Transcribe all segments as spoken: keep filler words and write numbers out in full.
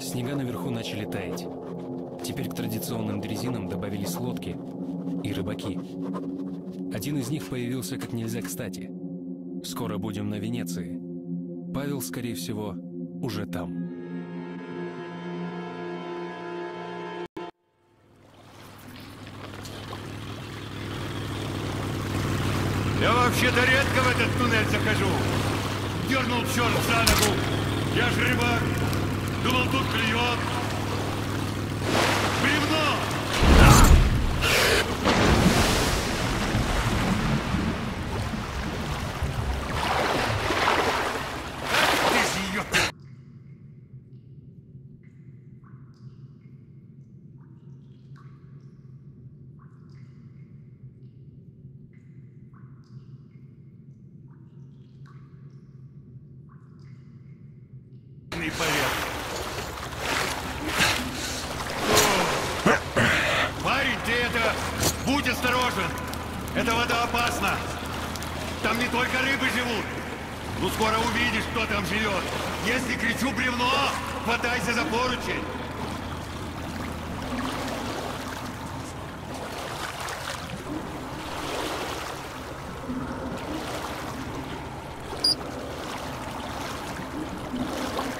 Снега наверху начали таять. Теперь к традиционным дрезинам добавились лодки и рыбаки. Один из них появился как нельзя кстати. Скоро будем на Венеции. Павел, скорее всего, уже там. Я вообще-то редко в этот туннель захожу. Дернул черт за ногу. Я ж рыбак. Думал, тут клюет. Бревно!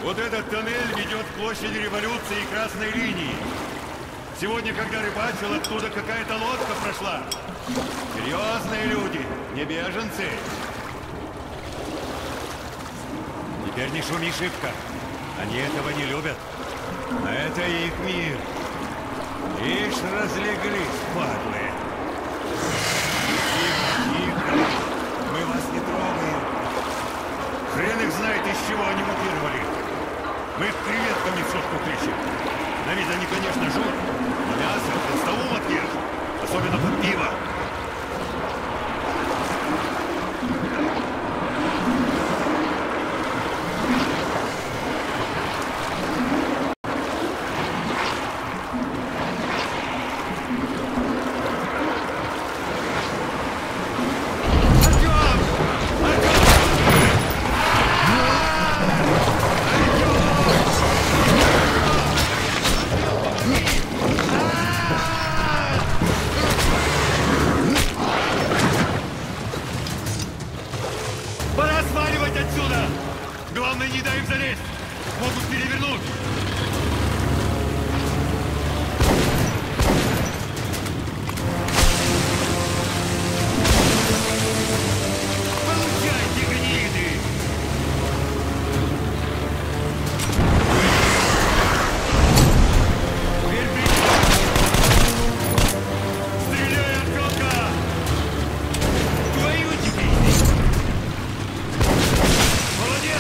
Вот этот тоннель ведет к площади Революции и Красной линии. Сегодня, когда рыбачил, оттуда какая-то лодка прошла. Серьезные люди, не беженцы. Теперь не шуми шибко. Они этого не любят. А это их мир. Ишь, разлеглись, падлы. Тихо, тихо. Мы вас не трогаем. Хрен их знает, из чего они мутировали. Мы их креветками в сотку кричим. На вид они, конечно, жур, но мясо толстову отъешь, особенно под пиво.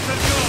Let's go.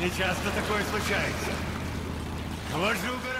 Не часто такое случается. Вожу.